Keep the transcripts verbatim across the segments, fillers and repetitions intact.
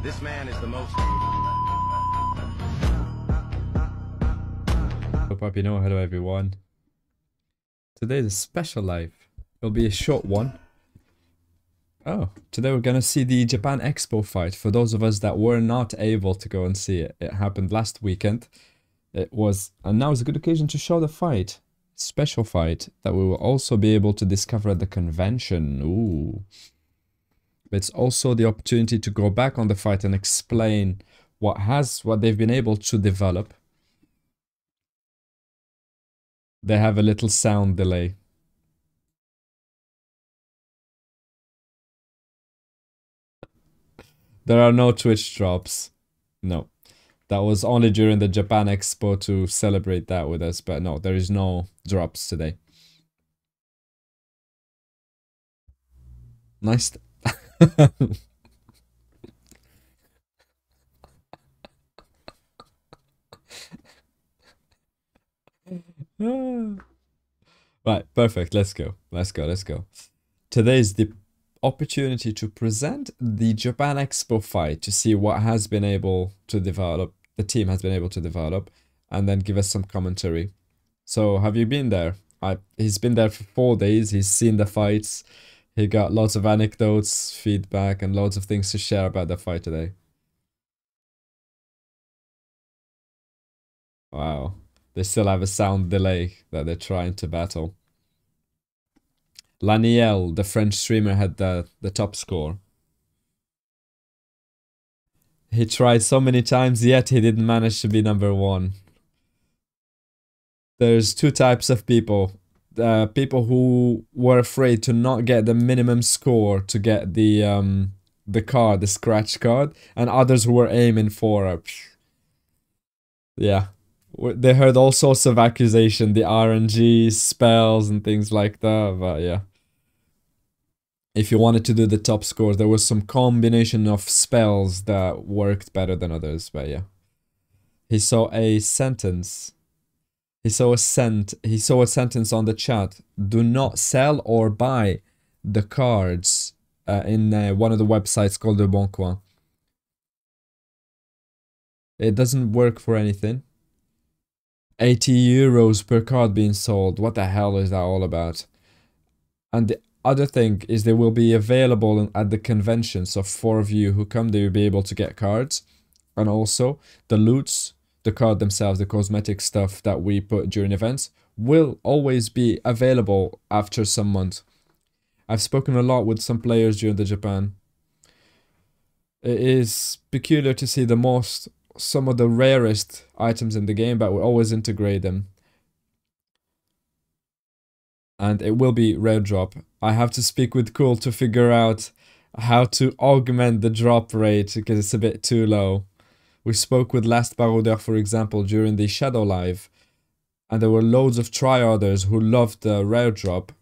This man is the most... Hello Papino, hello everyone. Today's a special live. It'll be a short one. Oh, today we're gonna see the Japan Expo fight. For those of us that were not able to go and see it, it happened last weekend. It was, and now is a good occasion to show the fight. Special fight that we will also be able to discover at the convention. Ooh. But it's also the opportunity to go back on the fight and explain what has, what they've been able to develop. They have a little sound delay. There are no Twitch drops. No. That was only during the Japan Expo to celebrate that with us, but no, there is no drops today. Nice. Right, perfect. Let's go. Let's go. Let's go. Today is the opportunity to present the Japan Expo fight, to see what has been able to develop, the team has been able to develop, and then give us some commentary. So, have you been there? I, he's been there for four days, he's seen the fights, he got lots of anecdotes, feedback, and loads of things to share about the fight today. Wow, they still have a sound delay that they're trying to battle. Laniel, the French streamer, had the, the top score. He tried so many times, yet he didn't manage to be number one. There's two types of people. Uh, people who were afraid to not get the minimum score to get the um the card, the scratch card, and others who were aiming for a... Yeah. They heard all sorts of accusations, the R N G, spells and things like that, but yeah. If you wanted to do the top scores, there was some combination of spells that worked better than others, but yeah. He saw a sentence. He saw a sent. He saw a sentence on the chat. Do not sell or buy the cards uh, in uh, one of the websites called Le Bon Coin. It doesn't work for anything. eighty euros per card being sold. What the hell is that all about? And the other thing is they will be available at the convention. So four of you who come, they will be able to get cards. And also the loots, the card themselves, the cosmetic stuff that we put during events will always be available after some months. I've spoken a lot with some players during the Japan. It is peculiar to see the most... some of the rarest items in the game, but we always integrate them. And it will be rare drop. I have to speak with Kool to figure out how to augment the drop rate because it's a bit too low. We spoke with Last Baroudeur, for example, during the Shadow Live, and there were loads of tryharders who loved the rare drop,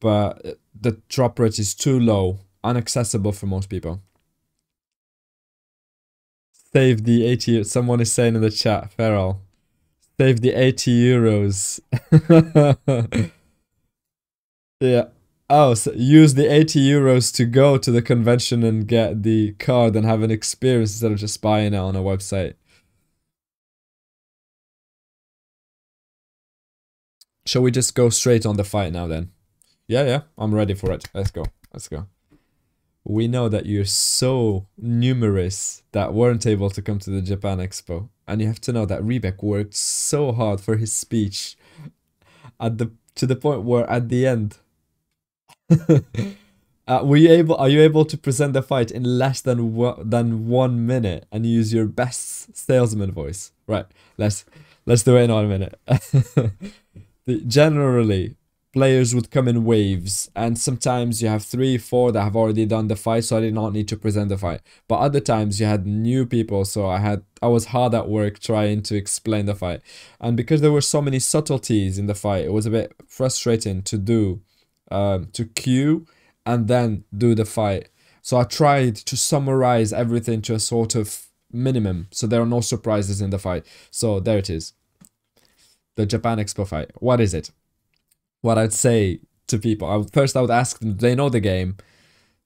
but the drop rate is too low, inaccessible for most people. Save the eighty. Someone is saying in the chat, Feral, save the eighty euros. Yeah. Oh, so use the eighty euros to go to the convention and get the card and have an experience instead of just buying it on a website. Shall we just go straight on the fight now then? Yeah, yeah. I'm ready for it. Let's go. Let's go. We know that you're so numerous that weren't able to come to the Japan Expo. And you have to know that Riebeck worked so hard for his speech at the to the point where at the end... uh, were you able, are you able to present the fight in less than, than one minute and use your best salesman voice? Right, let's, let's do it in one minute. the, generally... players would come in waves, and sometimes you have three, four that have already done the fight, so I did not need to present the fight. But other times you had new people, so I had I was hard at work trying to explain the fight. And because there were so many subtleties in the fight, it was a bit frustrating to do, um, to queue and then do the fight. So I tried to summarize everything to a sort of minimum, so there are no surprises in the fight. So there it is. The Japan Expo fight. What is it? What I'd say to people, I would, first I would ask them, do they know the game?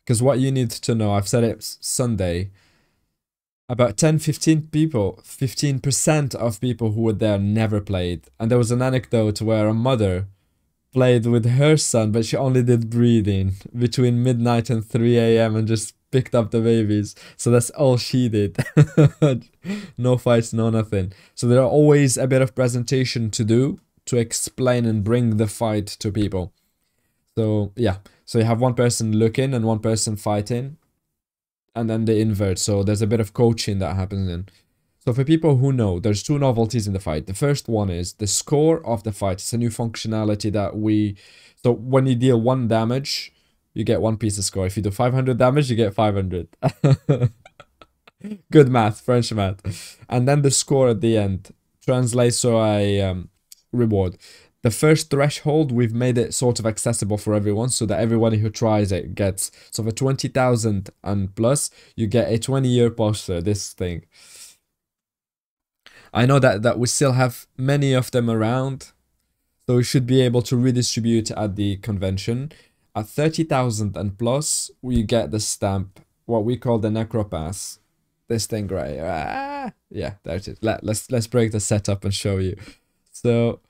Because what you need to know, I've said it Sunday, about ten fifteen people, fifteen percent of people who were there never played. And there was an anecdote where a mother played with her son, but she only did breathing between midnight and three A M and just picked up the babies. So that's all she did. No fights, no nothing. So there are always a bit of presentation to do to explain and bring the fight to people. So yeah, so you have one person looking and one person fighting, and then they invert. So there's a bit of coaching that happens then. So for people who know, there's two novelties in the fight. The first one is the score of the fight. It's a new functionality that we... So when you deal one damage, you get one piece of score. If you do five hundred damage, you get five hundred. Good math, French math. And then the score at the end translates to a um, reward. The first threshold, we've made it sort of accessible for everyone so that everyone who tries it gets. So for twenty thousand and plus, you get a twenty-year poster, this thing. I know that, that we still have many of them around, so we should be able to redistribute at the convention. At thirty thousand and plus, we get the stamp, what we call the Necropass. This thing right, ah, yeah, there it is. Let, let's, let's break the setup and show you. So,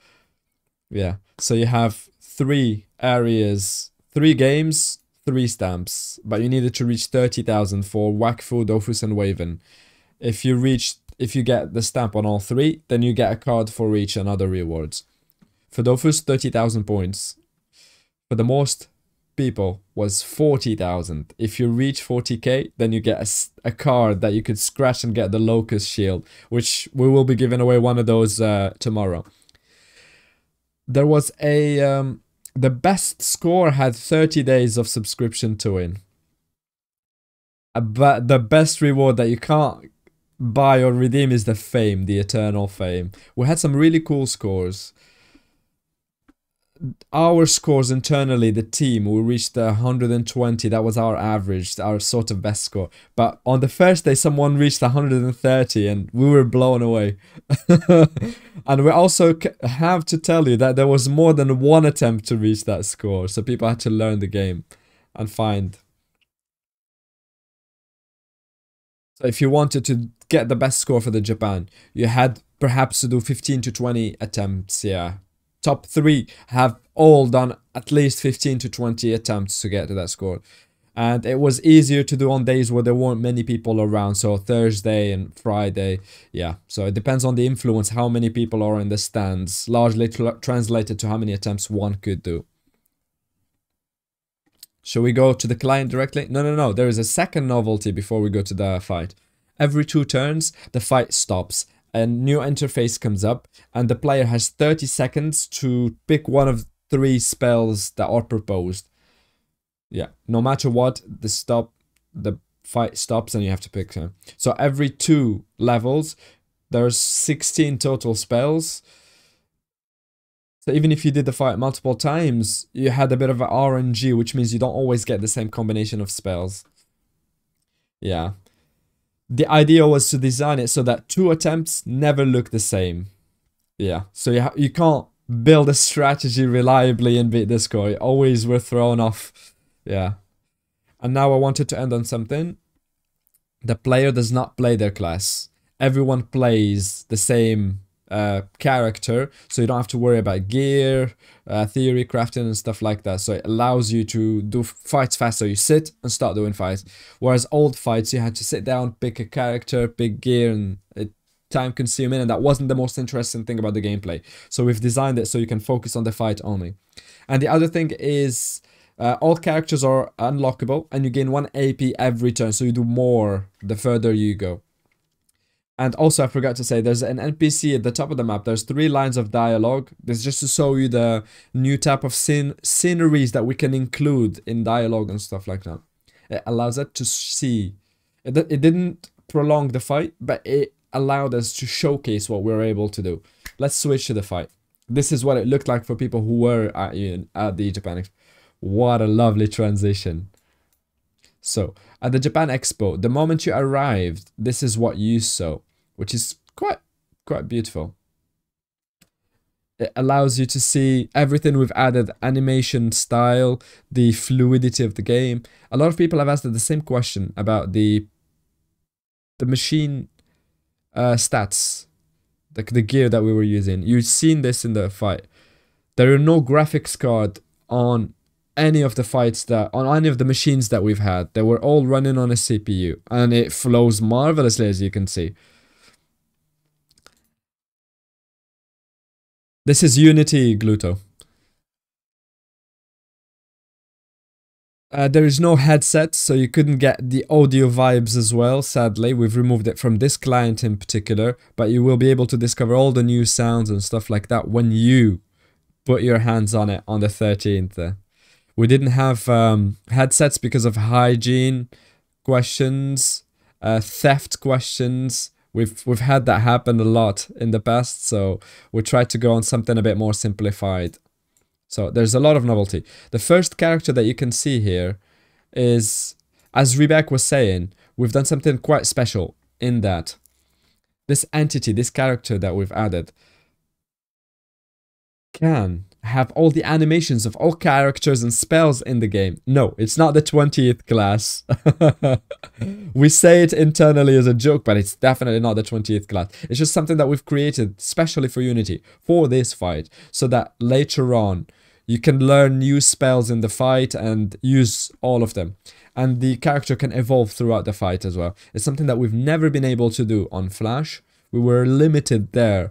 yeah, so you have three areas, three games, three stamps, but you needed to reach thirty thousand for Wakfu, Dofus, and Waven. If you reach... If you get the stamp on all three, then you get a card for each and other rewards. For Dofus, thirty thousand points. For the most people was forty thousand. If you reach forty K, then you get a, a card that you could scratch and get the Locust Shield, which we will be giving away one of those uh, tomorrow. There was a... Um, the best score had thirty days of subscription to win. But the best reward that you can't buy or redeem is the fame, the eternal fame. We had some really cool scores. Our scores internally, the team, we reached one hundred twenty. That was our average, our sort of best score. But on the first day, someone reached one hundred thirty and we were blown away. And we also have to tell you that there was more than one attempt to reach that score. So people had to learn the game and find... So if you wanted to get the best score for the Japan, you had perhaps to do fifteen to twenty attempts, yeah. Top three have all done at least fifteen to twenty attempts to get to that score. And it was easier to do on days where there weren't many people around, so Thursday and Friday, yeah. So it depends on the influence, how many people are in the stands, largely translated to how many attempts one could do. Should we go to the client directly? No, no, no. There is a second novelty before we go to the fight. Every two turns, the fight stops. A new interface comes up and the player has thirty seconds to pick one of three spells that are proposed. Yeah, no matter what, the stop, the fight stops and you have to pick them. So every two levels, there's sixteen total spells. So even if you did the fight multiple times, you had a bit of an R N G, which means you don't always get the same combination of spells. Yeah. The idea was to design it so that two attempts never look the same. Yeah. So you, ha you can't build a strategy reliably and beat the score. You always were thrown off. Yeah. And now I wanted to end on something. The player does not play their class. Everyone plays the same Uh, character, so you don't have to worry about gear, uh, theory crafting and stuff like that. So it allows you to do fights faster. You sit and start doing fights, whereas old fights you had to sit down, pick a character, pick gear, and it time consuming, and that wasn't the most interesting thing about the gameplay. So we've designed it so you can focus on the fight only. And the other thing is uh, all characters are unlockable and you gain one A P every turn, so you do more the further you go. And also, I forgot to say, there's an N P C at the top of the map. There's three lines of dialogue. This is just to show you the new type of scene, sceneries that we can include in dialogue and stuff like that. It allows us to see. It, it didn't prolong the fight, but it allowed us to showcase what we were able to do. Let's switch to the fight. This is what it looked like for people who were at, at the Japan Expo. What a lovely transition. So, at the Japan Expo, the moment you arrived, this is what you saw, which is quite, quite beautiful. It allows you to see everything we've added, animation style, the fluidity of the game. A lot of people have asked the same question about the the machine uh, stats, like the, the gear that we were using. You've seen this in the fight. There are no graphics card on any of the fights that, on any of the machines that we've had. They were all running on a C P U, and it flows marvelously, as you can see. This is Unity Gluto. Uh, there is no headset, so you couldn't get the audio vibes as well, sadly. We've removed it from this client in particular, but you will be able to discover all the new sounds and stuff like that when you put your hands on it on the thirteenth. We didn't have um, headsets because of hygiene questions, uh, theft questions. We've, we've had that happen a lot in the past, so we tried to go on something a bit more simplified. So there's a lot of novelty. The first character that you can see here is, as Riebeck was saying, we've done something quite special in that this entity, this character that we've added, can have all the animations of all characters and spells in the game. No, it's not the twentieth class. We say it internally as a joke, but it's definitely not the twentieth class. It's just something that we've created specially for Unity, for this fight, so that later on you can learn new spells in the fight and use all of them. And the character can evolve throughout the fight as well. It's something that we've never been able to do on Flash. We were limited there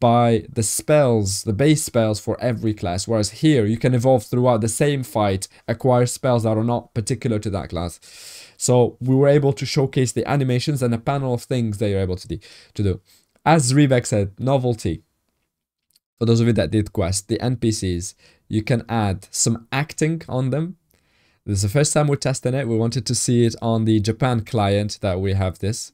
by the spells, the base spells for every class, whereas here you can evolve throughout the same fight, acquire spells that are not particular to that class. So we were able to showcase the animations and a panel of things that you're able to, to do. As Riebeck said, novelty. For those of you that did quest, the N P Cs, you can add some acting on them. This is the first time we're testing it. We wanted to see it on the Japan client that we have this.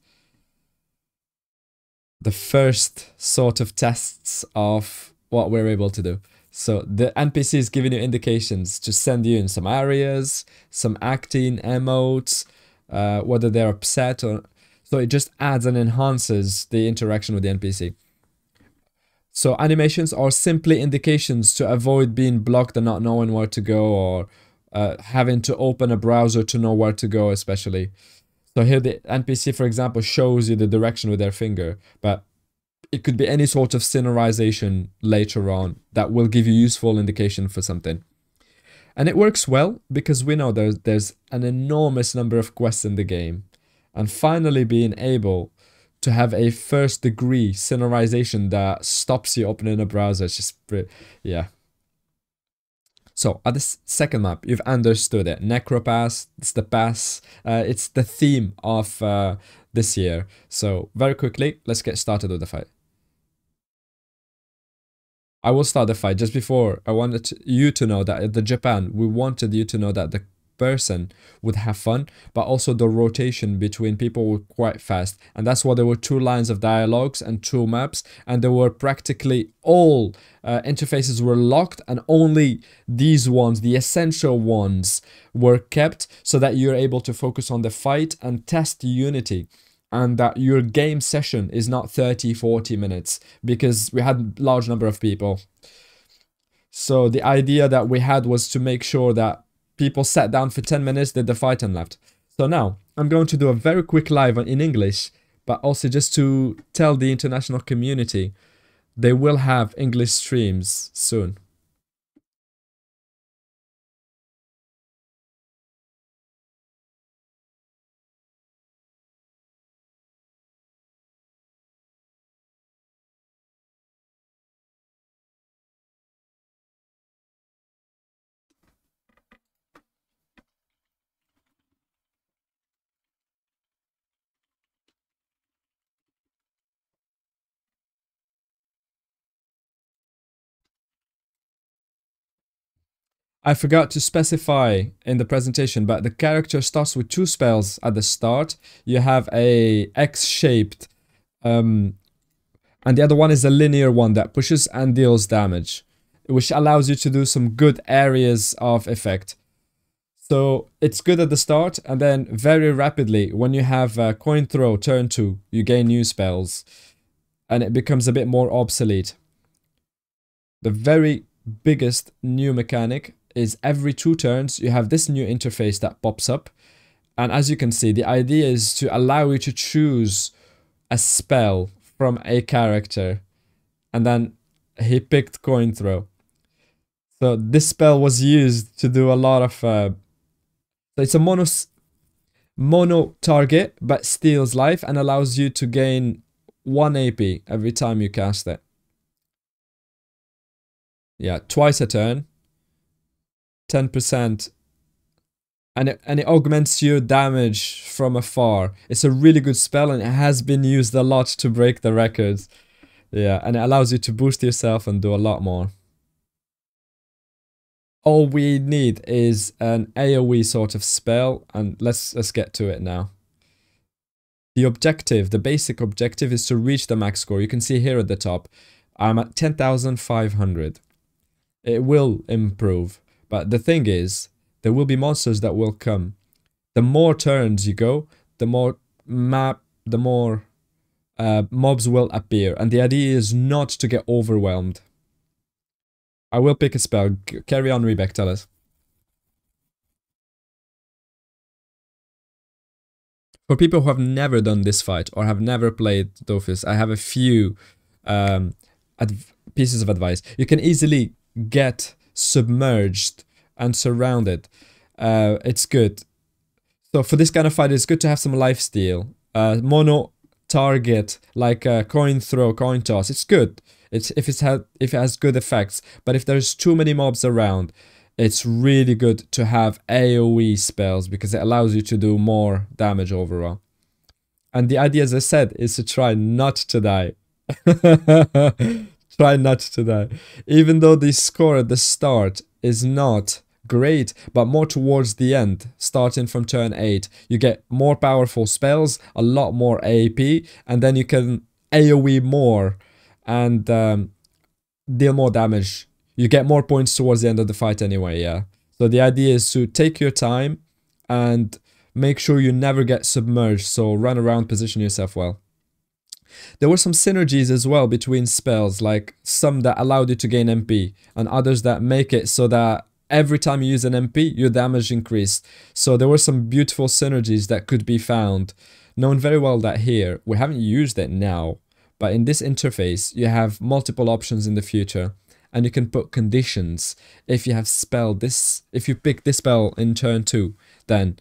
The first sort of tests of what we're able to do. So the N P C is giving you indications to send you in some areas, some acting, emotes, uh, whether they're upset or... So it just adds and enhances the interaction with the N P C. So animations are simply indications to avoid being blocked and not knowing where to go, or uh, having to open a browser to know where to go, especially. So here the N P C, for example, shows you the direction with their finger, but it could be any sort of synchronization later on that will give you useful indication for something. And it works well because we know there's, there's an enormous number of quests in the game. And finally being able to have a first degree synchronization that stops you opening a browser, it's just, yeah. So at the second map, you've understood it. Necropass, it's the pass, uh, it's the theme of uh, this year. So very quickly, let's get started with the fight. I will start the fight. Just before, I wanted to, you to know that at the Japan, we wanted you to know that the person would have fun, but also the rotation between people were quite fast. And that's why there were two lines of dialogues and two maps, and there were practically all uh, interfaces were locked, and only these ones, the essential ones, were kept so that you're able to focus on the fight and test Unity, and that your game session is not thirty, forty minutes, because we had a large number of people. So the idea that we had was to make sure that people sat down for ten minutes, did the fight and left. So now, I'm going to do a very quick live in English, but also just to tell the international community, they will have English streams soon. I forgot to specify in the presentation, but the character starts with two spells at the start. You have a X-shaped, um, and the other one is a linear one that pushes and deals damage, which allows you to do some good areas of effect. So it's good at the start, and then very rapidly, when you have a coin throw turn two, you gain new spells, and it becomes a bit more obsolete. The very biggest new mechanic is every two turns you have this new interface that pops up, And as you can see, the idea is to allow you to choose a spell from a character. And then he picked Coin Throw. So this spell was used to do a lot of... Uh, it's a mono, mono target, but steals life and allows you to gain one A P every time you cast it. Yeah, twice a turn. ten percent. And it, and it augments your damage from afar. It's a really good spell and it has been used a lot to break the records. Yeah, and it allows you to boost yourself and do a lot more. All we need is an AoE sort of spell, and let's, let's get to it now. The objective, the basic objective, is to reach the max score. You can see here at the top, I'm at ten thousand five hundred. It will improve, but the thing is, there will be monsters that will come. The more turns you go, the more map, the more uh, mobs will appear, and the idea is not to get overwhelmed. I will pick a spell. Carry on, Riebeck, tell us. For people who have never done this fight or have never played Dofus, I have a few um, pieces of advice. You can easily get submerged and surrounded. Uh, it's good. So for this kind of fight, it's good to have some lifesteal. Uh, mono target, like a coin throw, coin toss, it's good. It's, if, it's had, if it has good effects, but if there's too many mobs around, it's really good to have AoE spells because it allows you to do more damage overall. And the idea, as I said, is to try not to die. Try not to die. Even though the score at the start is not great, but more towards the end, starting from turn eight, you get more powerful spells, a lot more A P, and then you can AoE more and um, deal more damage. You get more points towards the end of the fight anyway, yeah. So the idea is to take your time and make sure you never get submerged, so run around, position yourself well. There were some synergies as well between spells, like some that allowed you to gain M P, and others that make it so that every time you use an M P, your damage increased. So there were some beautiful synergies that could be found. Known very well that here, we haven't used it now, but in this interface, you have multiple options in the future, and you can put conditions. If you have spell this, if you pick this spell in turn two, then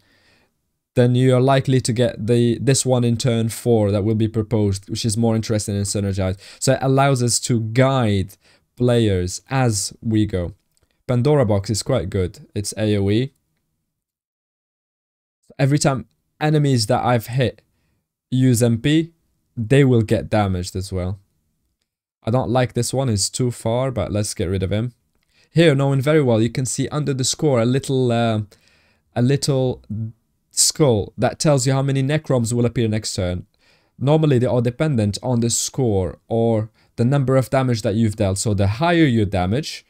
then you are likely to get the this one in turn four that will be proposed, which is more interesting and synergized. So it allows us to guide players as we go. Pandora box is quite good. It's AoE. Every time enemies that I've hit use M P, they will get damaged as well. I don't like this one, it's too far, but let's get rid of him. Here, knowing very well, you can see under the score a little uh, a little skull that tells you how many necroms will appear next turn. Normally they are dependent on the score or the number of damage that you've dealt, so the higher your damage,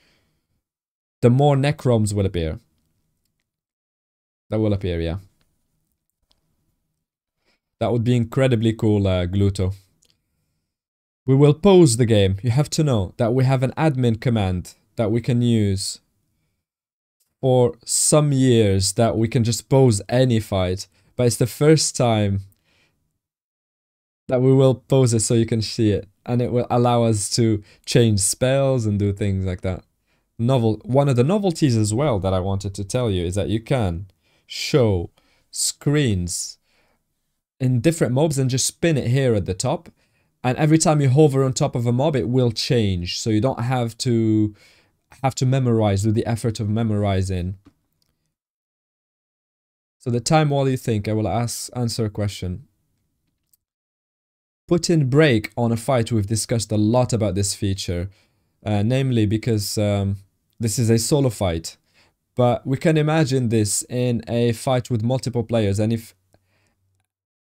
the more necroms will appear. That will appear, yeah. That would be incredibly cool, uh, Gluto. We will pause the game. You have to know that we have an admin command that we can use for some years, that we can just pause any fight. But it's the first time that we will pause it so you can see it. And it will allow us to change spells and do things like that. Novel. One of the novelties as well that I wanted to tell you is that you can show screens in different mobs and just spin it here at the top, and every time you hover on top of a mob it will change, so you don't have to have to memorize, do the effort of memorizing. So the time while you think, I will ask answer a question. Put in break on a fight. We've discussed a lot about this feature, uh, namely because um, this is a solo fight, but we can imagine this in a fight with multiple players, and if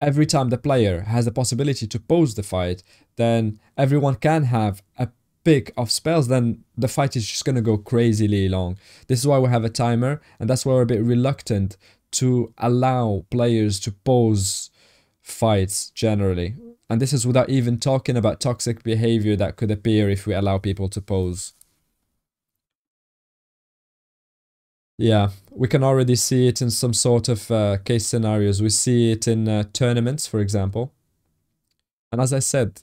every time the player has the possibility to pause the fight, then everyone can have a pick of spells, then the fight is just going to go crazily long. This is why we have a timer, and that's why we're a bit reluctant to allow players to pause fights generally. And this is without even talking about toxic behavior that could appear if we allow people to pause. Yeah, we can already see it in some sort of uh, case scenarios. We see it in uh, tournaments, for example. And as I said,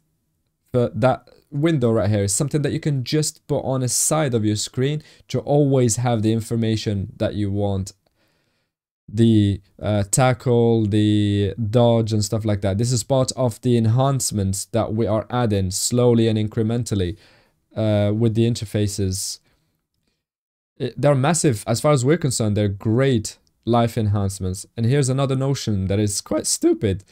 the, that window right here is something that you can just put on a side of your screen to always have the information that you want. The uh, tackle, the dodge and stuff like that. This is part of the enhancements that we are adding slowly and incrementally uh, with the interfaces. It, they're massive. As far as we're concerned, they're great life enhancements. And here's another notion that is quite stupid,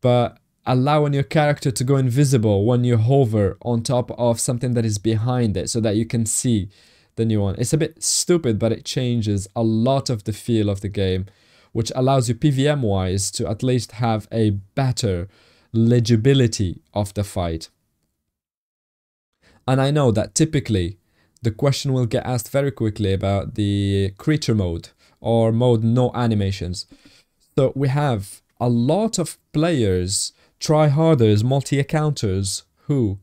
but allowing your character to go invisible when you hover on top of something that is behind it so that you can see the new one. It's a bit stupid, but it changes a lot of the feel of the game, which allows you P V M wise to at least have a better legibility of the fight. And I know that typically the question will get asked very quickly about the creature mode or mode no animations. So we have a lot of players, try-harders, multi-accounters who,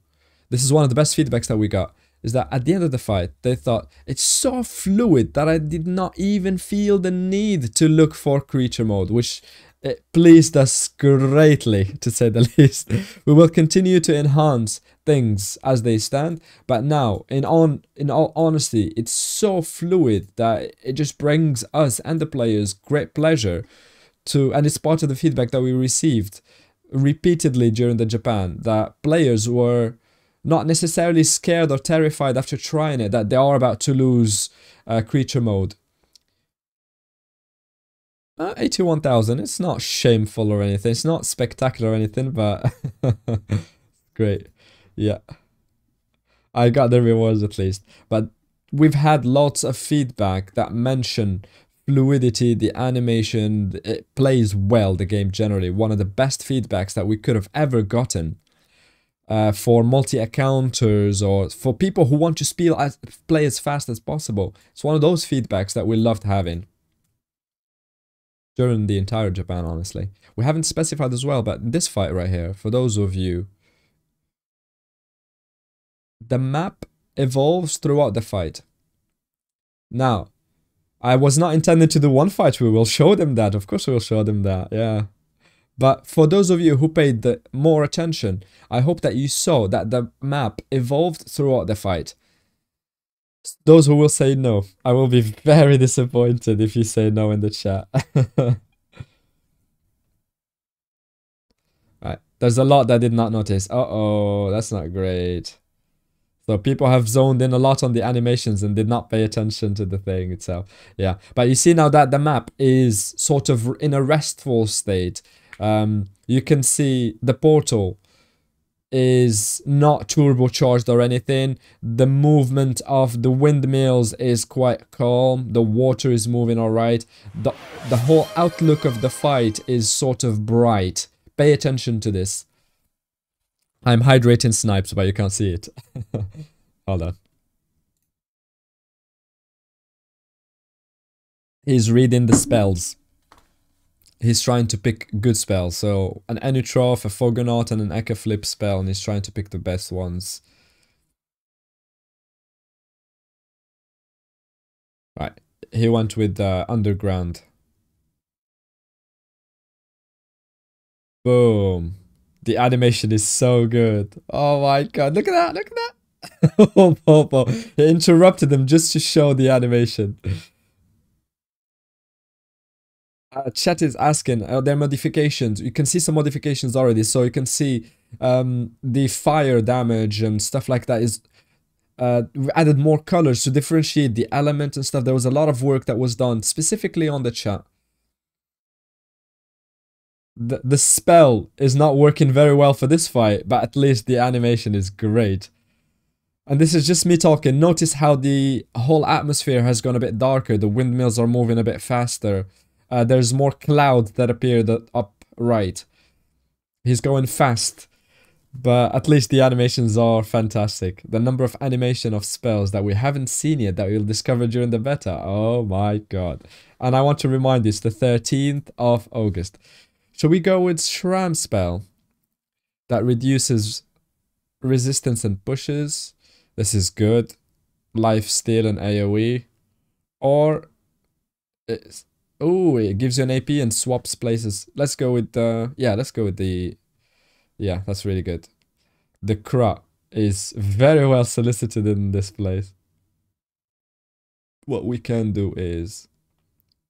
this is one of the best feedbacks that we got, is that at the end of the fight, they thought, it's so fluid that I did not even feel the need to look for creature mode, which it pleased us greatly, to say the least. We will continue to enhance things as they stand, but now, in, on, in all honesty, it's so fluid that it just brings us and the players great pleasure to, and it's part of the feedback that we received repeatedly during the Japan, that players were not necessarily scared or terrified after trying it, that they are about to lose uh, creature mode. Uh, eighty-one thousand, it's not shameful or anything, it's not spectacular or anything, but great, yeah. I got the rewards at least, but we've had lots of feedback that mention fluidity, the animation, it plays well, the game generally. One of the best feedbacks that we could have ever gotten uh, for multi-accounters or for people who want to spiel as, play as fast as possible. It's one of those feedbacks that we loved having during the entire Japan, honestly. We haven't specified as well, but this fight right here, for those of you, the map evolves throughout the fight. Now, I was not intended to do one fight, we will show them that, of course we will show them that, yeah. But for those of you who paid the more attention, I hope that you saw that the map evolved throughout the fight. Those who will say no, I will be very disappointed if you say no in the chat. Right. There's a lot that I did not notice. Uh-oh, that's not great. So people have zoned in a lot on the animations and did not pay attention to the thing itself. Yeah, but you see now that the map is sort of in a restful state. Um, you can see the portal is not turbocharged or anything. The movement of the windmills is quite calm. The water is moving all right. The, the whole outlook of the fight is sort of bright. Pay attention to this. I'm hydrating snipes, but you can't see it. Hold on. He's reading the spells. He's trying to pick good spells. So an Anutroph, a Fogonaut, and an Echo Flip spell, and he's trying to pick the best ones. Right. He went with uh, Underground. Boom. The animation is so good. Oh my god, look at that, look at that. Oh, oh, oh. It interrupted them just to show the animation. Uh, chat is asking, are there modifications? You can see some modifications already, so you can see um, the fire damage and stuff like that is... Uh, we added more colors to differentiate the element and stuff. There was a lot of work that was done specifically on the chat. The, the spell is not working very well for this fight, but at least the animation is great. And this is just me talking. Notice how the whole atmosphere has gone a bit darker. The windmills are moving a bit faster. Uh, there's more clouds that appear that up right. He's going fast, but at least the animations are fantastic. The number of animation of spells that we haven't seen yet that we'll discover during the beta. Oh my god. And I want to remind you, it's the thirteenth of August. Shall we go with Shram spell that reduces resistance and pushes? This is good. Life steal and A O E. Or It's, oh, it gives you an A P and swaps places. Let's go with the... Yeah, let's go with the... Yeah, that's really good. The Cra is very well solicited in this place. What we can do is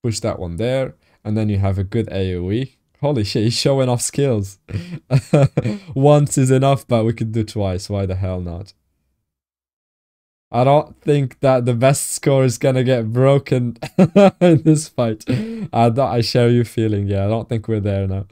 push that one there, and then you have a good AoE. Holy shit, he's showing off skills. Once is enough, but we could do twice. Why the hell not? I don't think that the best score is gonna get broken in this fight. I, don't, I share your feeling, yeah. I don't think we're there now.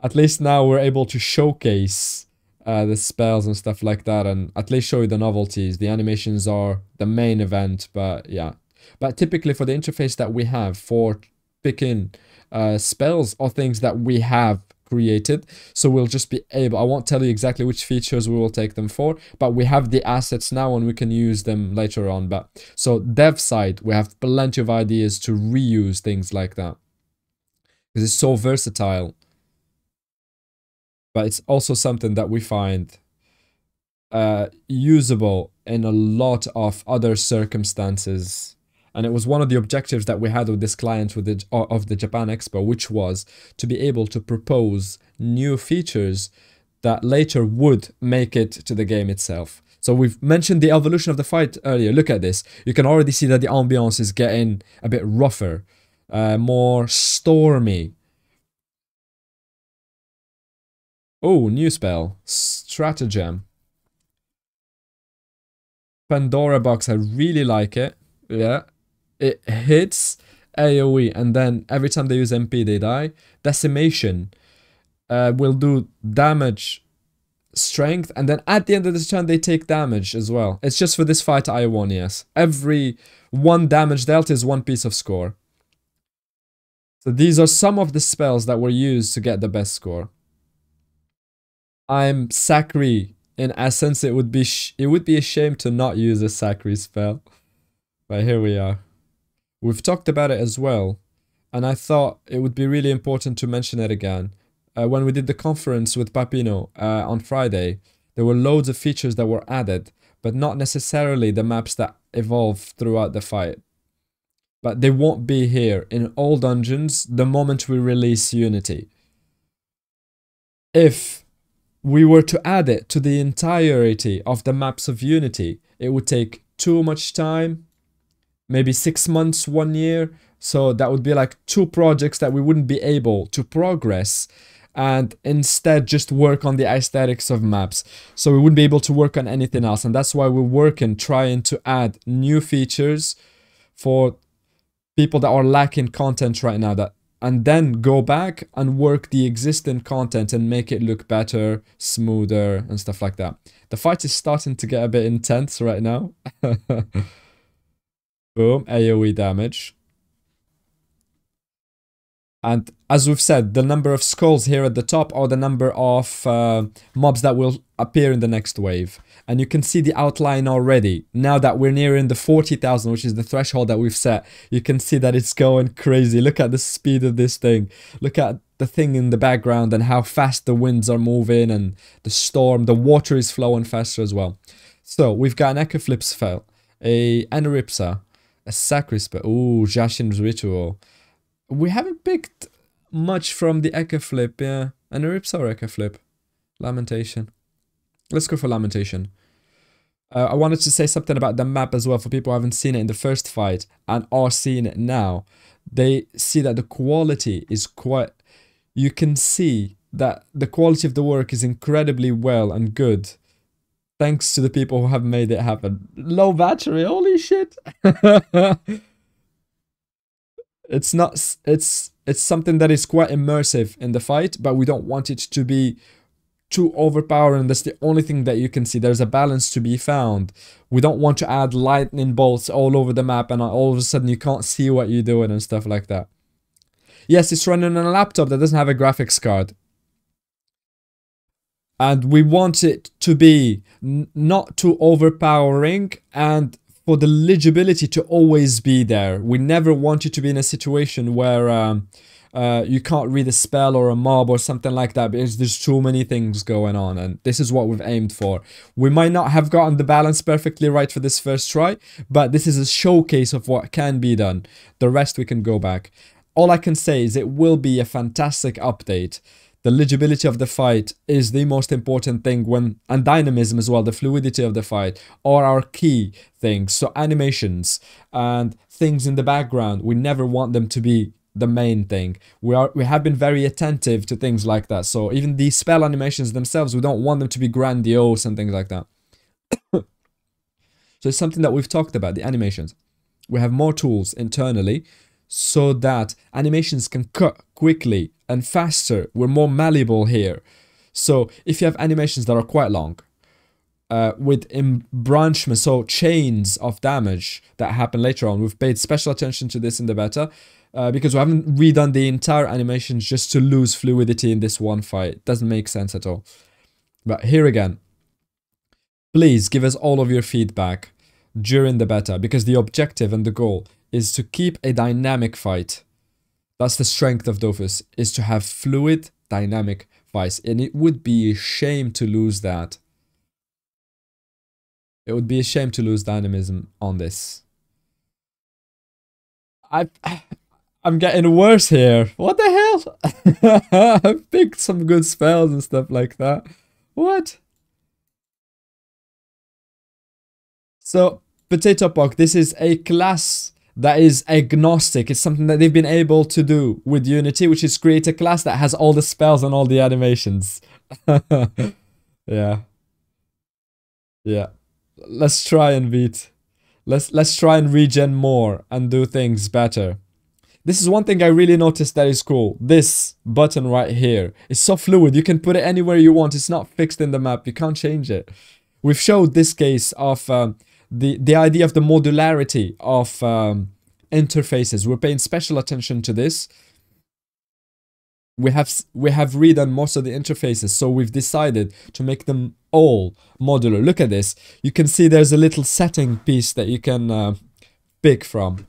At least now we're able to showcase uh, the spells and stuff like that, and at least show you the novelties. The animations are the main event, but yeah. But typically for the interface that we have for picking uh, spells or things that we have created, so we'll just be able, I won't tell you exactly which features we will take them for, but we have the assets now and we can use them later on. But so dev side, we have plenty of ideas to reuse things like that, because it's so versatile. But it's also something that we find uh, usable in a lot of other circumstances. And it was one of the objectives that we had with this client with the, of the Japan Expo, which was to be able to propose new features that later would make it to the game itself. So we've mentioned the evolution of the fight earlier. Look at this. You can already see that the ambiance is getting a bit rougher, uh, more stormy. Oh, new spell. Stratagem. Pandora box. I really like it. Yeah. It hits AoE, and then every time they use M P, they die. Decimation uh, will do damage, strength, and then at the end of the turn, they take damage as well. It's just for this fight I won, yes. Every one damage dealt is one piece of score. So these are some of the spells that were used to get the best score. I'm Sacri. In essence, it would be sh it would be a shame to not use a Sacri spell. But here we are. We've talked about it as well, and I thought it would be really important to mention it again. Uh, when we did the conference with Papino uh, on Friday, there were loads of features that were added, but not necessarily the maps that evolve throughout the fight. But they won't be here in all dungeons the moment we release Unity. If we were to add it to the entirety of the maps of Unity, it would take too much time. Maybe six months, one year. So that would be like two projects that we wouldn't be able to progress, and instead just work on the aesthetics of maps. So we wouldn't be able to work on anything else. And that's why we're working, trying to add new features for people that are lacking content right now, that, and then go back and work the existing content and make it look better, smoother, and stuff like that. The fight is starting to get a bit intense right now. Boom, AoE damage. And as we've said, the number of skulls here at the top are the number of uh, mobs that will appear in the next wave. And you can see the outline already. Now that we're nearing the forty thousand, which is the threshold that we've set, you can see that it's going crazy. Look at the speed of this thing. Look at the thing in the background and how fast the winds are moving, and the storm, the water is flowing faster as well. So we've got an Echo Flip spell, a Enerysa, a Sacri spell. Ooh, Jashin's Ritual. We haven't picked much from the Echo Flip, yeah. And a Ripsaur Echo Flip. Lamentation. Let's go for Lamentation. Uh, I wanted to say something about the map as well for people who haven't seen it in the first fight and are seeing it now. They see that the quality is quite... You can see that the quality of the work is incredibly well and good. Thanks to the people who have made it happen. Low battery, holy shit! It's not, it's, it's something that is quite immersive in the fight, but we don't want it to be too overpowering. That's the only thing that you can see. There's a balance to be found. We don't want to add lightning bolts all over the map and all of a sudden you can't see what you're doing and stuff like that. Yes, it's running on a laptop that doesn't have a graphics card. And we want it to be not too overpowering, and for the legibility to always be there. We never want you to be in a situation where um, uh, you can't read a spell or a mob or something like that, because there's too many things going on, and this is what we've aimed for. We might not have gotten the balance perfectly right for this first try, but this is a showcase of what can be done. The rest we can go back. All I can say is it will be a fantastic update. The legibility of the fight is the most important thing, when, and dynamism as well, the fluidity of the fight are our key things. So animations and things in the background, we never want them to be the main thing. We are we have been very attentive to things like that. So even the spell animations themselves, we don't want them to be grandiose and things like that. So it's something that we've talked about, the animations. We have more tools internally, so that animations can cut quickly and faster. We're more malleable here. So if you have animations that are quite long, uh, with embranchment, so chains of damage that happen later on, we've paid special attention to this in the beta, uh, because we haven't redone the entire animations just to lose fluidity in this one fight. It doesn't make sense at all. But here again, please give us all of your feedback during the beta, because the objective and the goal is to keep a dynamic fight. That's the strength of Dofus, is to have fluid, dynamic fights. And it would be a shame to lose that. It would be a shame to lose dynamism on this. I, I'm getting worse here. What the hell? I've picked some good spells and stuff like that. What? So, Potato Pock, this is a class that is agnostic. It's something that they've been able to do with Unity, which is create a class that has all the spells and all the animations. Yeah. Yeah. Let's try and beat. Let's let's try and regen more and do things better. This is one thing I really noticed that is cool. This button right here is so fluid. You can put it anywhere you want. It's not fixed in the map. You can't change it. We've showed this case of... Um, The, the idea of the modularity of um, interfaces. We're paying special attention to this. We have, we have redone most of the interfaces, so we've decided to make them all modular. Look at this. You can see there's a little setting piece that you can uh, pick from.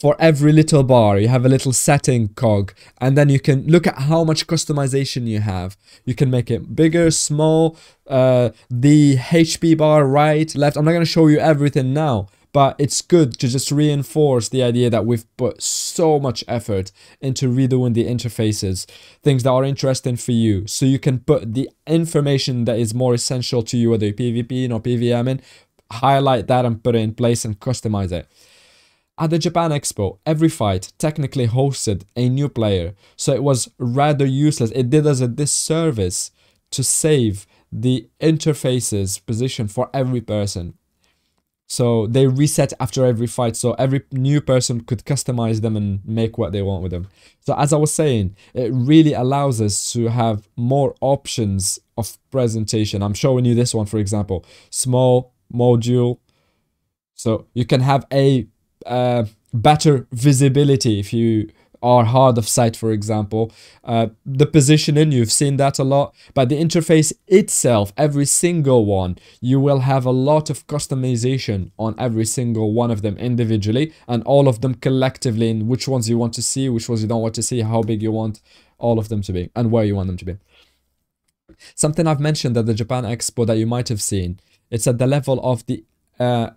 For every little bar, you have a little setting cog, and then you can look at how much customization you have. You can make it bigger, small, uh, the H P bar, right, left. I'm not going to show you everything now, but it's good to just reinforce the idea that we've put so much effort into redoing the interfaces, things that are interesting for you, so you can put the information that is more essential to you, whether you're PvPing or PvMing, highlight that and put it in place and customize it. At the Japan Expo, every fight technically hosted a new player, so it was rather useless. It did us a disservice to save the interfaces position for every person. So they reset after every fight, so every new person could customize them and make what they want with them. So as I was saying, it really allows us to have more options of presentation. I'm showing you this one, for example. Small, module. So you can have a Uh, better visibility if you are hard of sight, for example. Uh, the position in, you've seen that a lot, but the interface itself, every single one, you will have a lot of customization on every single one of them individually, and all of them collectively, in which ones you want to see, which ones you don't want to see, how big you want all of them to be, and where you want them to be. Something I've mentioned at the Japan Expo that you might have seen, it's at the level of the uh,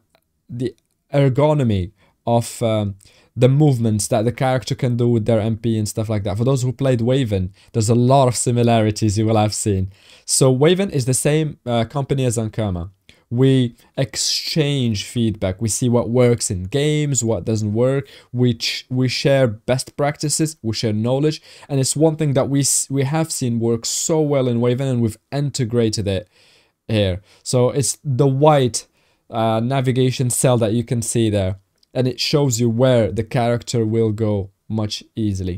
the ergonomy of um, the movements that the character can do with their M P and stuff like that. For those who played Waven, there's a lot of similarities you will have seen. So Waven is the same uh, company as Ankama. We exchange feedback. We see what works in games, what doesn't work. We, ch we share best practices, we share knowledge. And it's one thing that we, s we have seen work so well in Waven, and we've integrated it here. So it's the white uh, navigation cell that you can see there. And it shows you where the character will go much easily.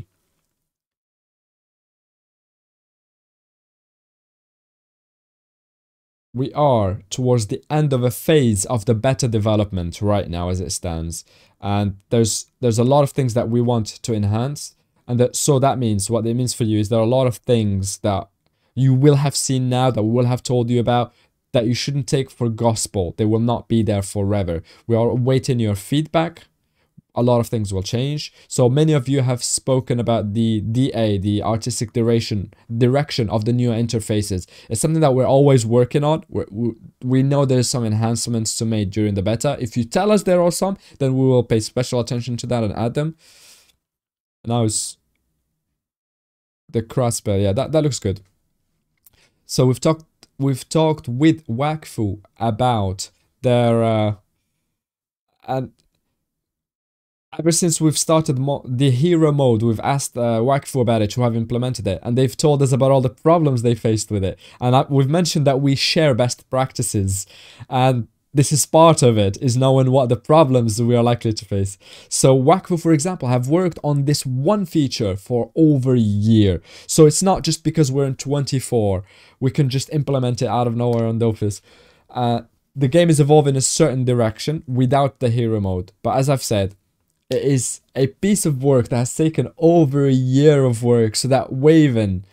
We are towards the end of a phase of the beta development right now as it stands. And there's there's a lot of things that we want to enhance. And that, so that means, what it means for you is there are a lot of things that you will have seen now, that we will have told you about, that you shouldn't take for gospel. They will not be there forever. We are awaiting your feedback. a lot of things will change. So many of you have spoken about the D A, the artistic direction direction of the new interfaces. It's something that we're always working on. We're, we we know there's some enhancements to make during the beta. If you tell us there are some, then we will pay special attention to that and add them. Now it's the Cra spell. Yeah, that, that looks good. So we've talked we've talked with Wakfu about their uh, and ever since we've started mo the hero mode, we've asked uh, Wakfu about it, who have implemented it, and they've told us about all the problems they faced with it. And I we've mentioned that we share best practices, and this is part of it, is knowing what the problems we are likely to face. So Wakfu, for example, have worked on this one feature for over a year. So it's not just because we're in twenty-four, we can just implement it out of nowhere on Dofus. Uh, the game is evolving a certain direction without the hero mode. But as I've said, it is a piece of work that has taken over a year of work so that Waven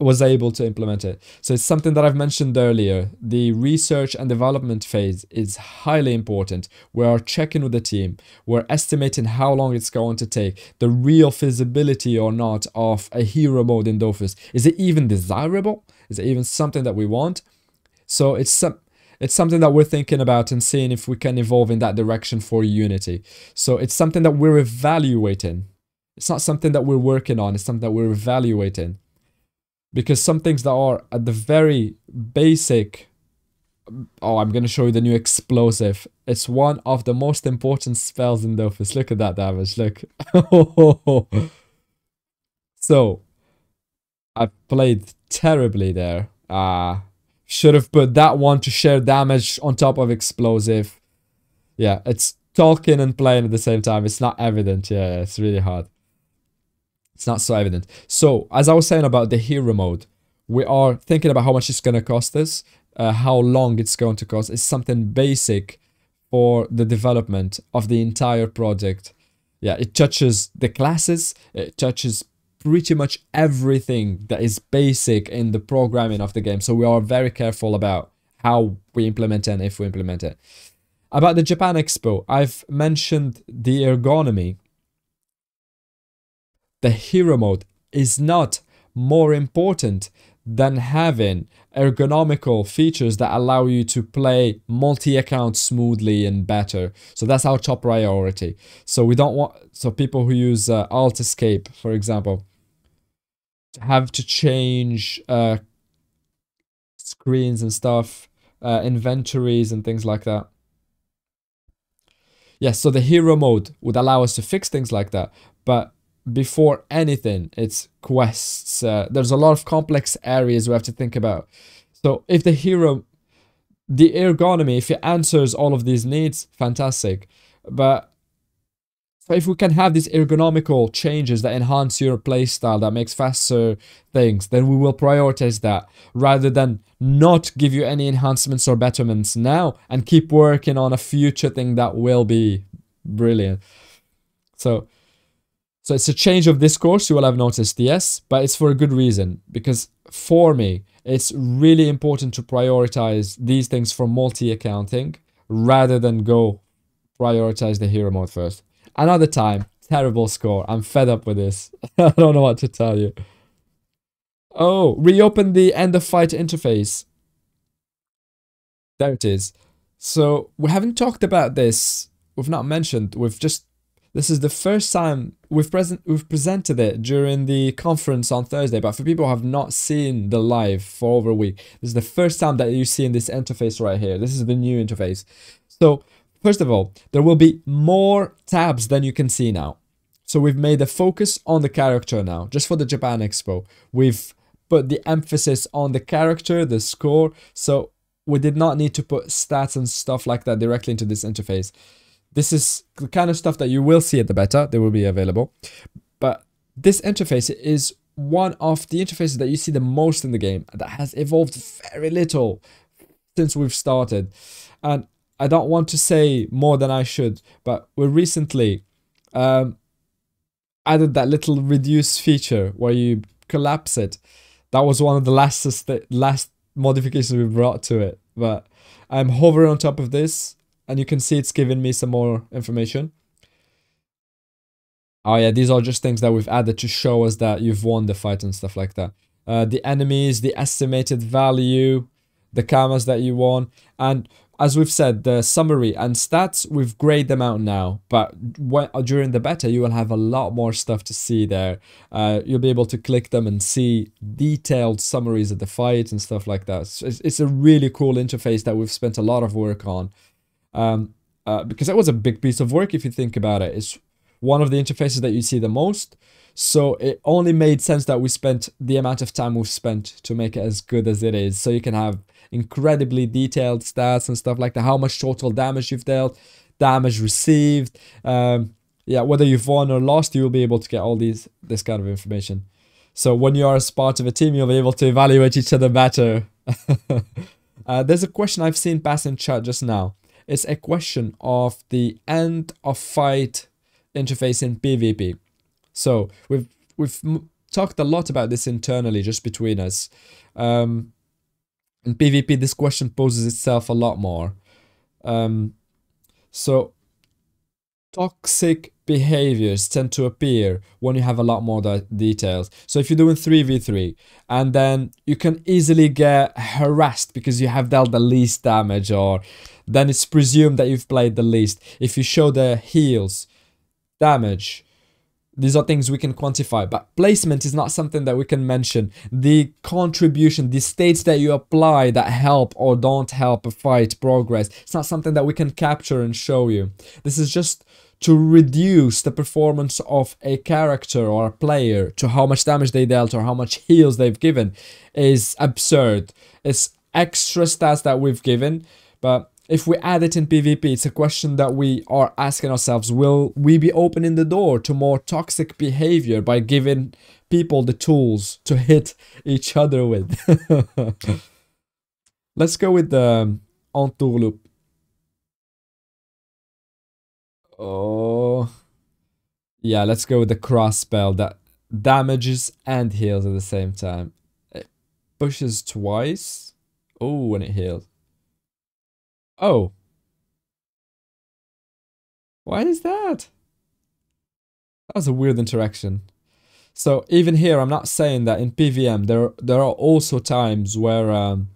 was able to implement it. So it's something that I've mentioned earlier. The research and development phase is highly important. We are checking with the team. We're estimating how long it's going to take. The real feasibility or not of a hero mode in Dofus. Is it even desirable? Is it even something that we want? So it's some it's something that we're thinking about and seeing if we can evolve in that direction for Unity. So it's something that we're evaluating. It's not something that we're working on. It's something that we're evaluating. Because some things that are at the very basic, oh, I'm going to show you the new explosive. It's one of the most important spells in Dofus. Look at that damage, look. So, I played terribly there. Uh, should have put that one to share damage on top of explosive. Yeah, it's talking and playing at the same time. It's not evident, yeah, it's really hard. It's not so evident. So, as I was saying about the hero mode, we are thinking about how much it's going to cost us, uh, how long it's going to cost. It's something basic for the development of the entire project. Yeah, it touches the classes, it touches pretty much everything that is basic in the programming of the game. So we are very careful about how we implement it and if we implement it. About the Japan Expo, I've mentioned the ergonomy. The hero mode is not more important than having ergonomical features that allow you to play multi-account smoothly and better. So that's our top priority. So we don't want, so people who use uh, Alt Escape, for example, have to change uh, screens and stuff, uh, inventories and things like that. Yes, yeah, so the hero mode would allow us to fix things like that, but before anything, it's quests. Uh, there's a lot of complex areas we have to think about. So if the hero, the ergonomy, if it answers all of these needs, fantastic. But if we can have these ergonomical changes that enhance your playstyle, that makes faster things, then we will prioritize that rather than not give you any enhancements or betterments now and keep working on a future thing that will be brilliant. So... So it's a change of discourse, you will have noticed, yes, but it's for a good reason. Because for me, it's really important to prioritize these things for multi-accounting rather than go prioritize the hero mode first. Another time, terrible score. I'm fed up with this. I don't know what to tell you. Oh, reopen the end of fight interface. There it is. So we haven't talked about this. We've not mentioned, we've just... This is the first time we've present we've presented it during the conference on Thursday, but for people who have not seen the live for over a week, this is the first time that you're seeing this interface right here. This is the new interface. So first of all, there will be more tabs than you can see now. So we've made a focus on the character now, just for the Japan Expo. We've put the emphasis on the character, the score, so we did not need to put stats and stuff like that directly into this interface. This is the kind of stuff that you will see at the beta. They will be available. But this interface is one of the interfaces that you see the most in the game that has evolved very little since we've started. And I don't want to say more than I should, but we recently um, added that little reduce feature where you collapse it. That was one of the last, last modifications we brought to it. But I'm hovering on top of this. And you can see it's giving me some more information. Oh yeah, these are just things that we've added to show us that you've won the fight and stuff like that. Uh, the enemies, the estimated value, the kamas that you won, and as we've said, the summary and stats, we've grayed them out now, but when, during the beta, you will have a lot more stuff to see there. Uh, you'll be able to click them and see detailed summaries of the fight and stuff like that. So it's, it's a really cool interface that we've spent a lot of work on, um, uh, because that was a big piece of work if you think about it. It's one of the interfaces that you see the most, so it only made sense that we spent the amount of time we've spent to make it as good as it is, so you can have incredibly detailed stats and stuff like that. How much total damage you've dealt, damage received, um, yeah, whether you've won or lost, you'll be able to get all these this kind of information. So when you are as part of a team, you'll be able to evaluate each other better. uh, there's a question I've seen pass in chat just now. It's a question of the end of fight interface in PvP. So we've we've m talked a lot about this internally, just between us. Um, In PvP, this question poses itself a lot more. Um, so, toxic behaviors tend to appear when you have a lot more de details. So, if you're doing three v three, and then you can easily get harassed because you have dealt the least damage, or then it's presumed that you've played the least. If you show the heals, damage, these are things we can quantify, but placement is not something that we can mention. The contribution, the states that you apply that help or don't help a fight progress, it's not something that we can capture and show you. This is just to reduce the performance of a character or a player to how much damage they dealt or how much heals they've given is absurd. It's extra stats that we've given, but if we add it in PvP, it's a question that we are asking ourselves. Will we be opening the door to more toxic behavior by giving people the tools to hit each other with? Let's go with the Entourloup. Oh, yeah, let's go with the Cra spell that damages and heals at the same time. It pushes twice. Oh, when it heals. Oh. Why is that? That was a weird interaction. So even here, I'm not saying that in P V M, there, there are also times where, um,